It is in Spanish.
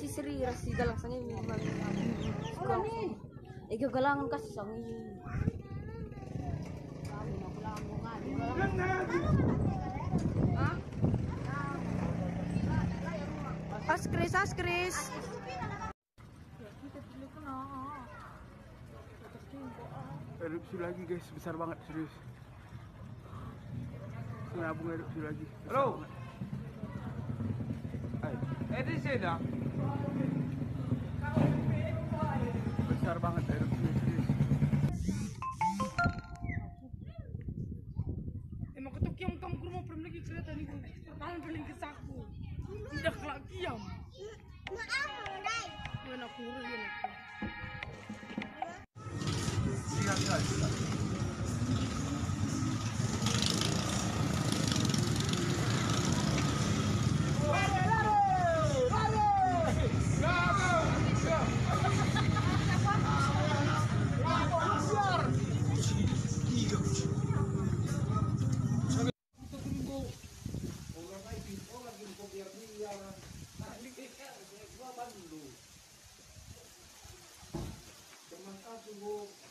kasi seri rasi galang sangi mi mami ni ego galang kasi sangi kami nak galang ngah askris erupsi lagi guys, besar banget serius. Kenapa erupsi lagi? Halo. Besar banget erupsi. Emang ketuk yang kamu kurang pernah lagi cerita nih, pertama paling kesaku. Tidak kelak diam. Maaf, Dai. Mana kurang ya? Terima kasih Bu.